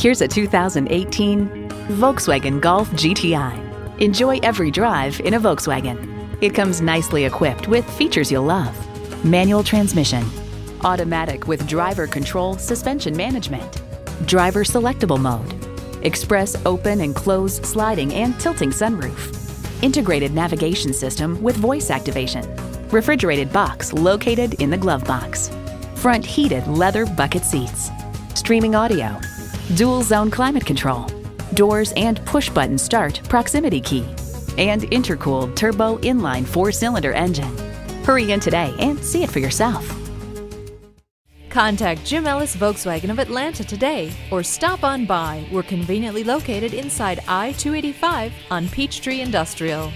Here's a 2018 Volkswagen Golf GTI. Enjoy every drive in a Volkswagen. It comes nicely equipped with features you'll love. Manual transmission, automatic with driver control suspension management, driver selectable mode, express open and close sliding and tilting sunroof, integrated navigation system with voice activation, refrigerated box located in the glove box, front heated leather bucket seats, streaming audio, dual zone climate control, doors and push button start proximity key, and intercooled turbo inline 4-cylinder engine. Hurry in today and see it for yourself. Contact Jim Ellis Volkswagen of Atlanta today or stop on by. We're conveniently located inside I-285 on Peachtree Industrial.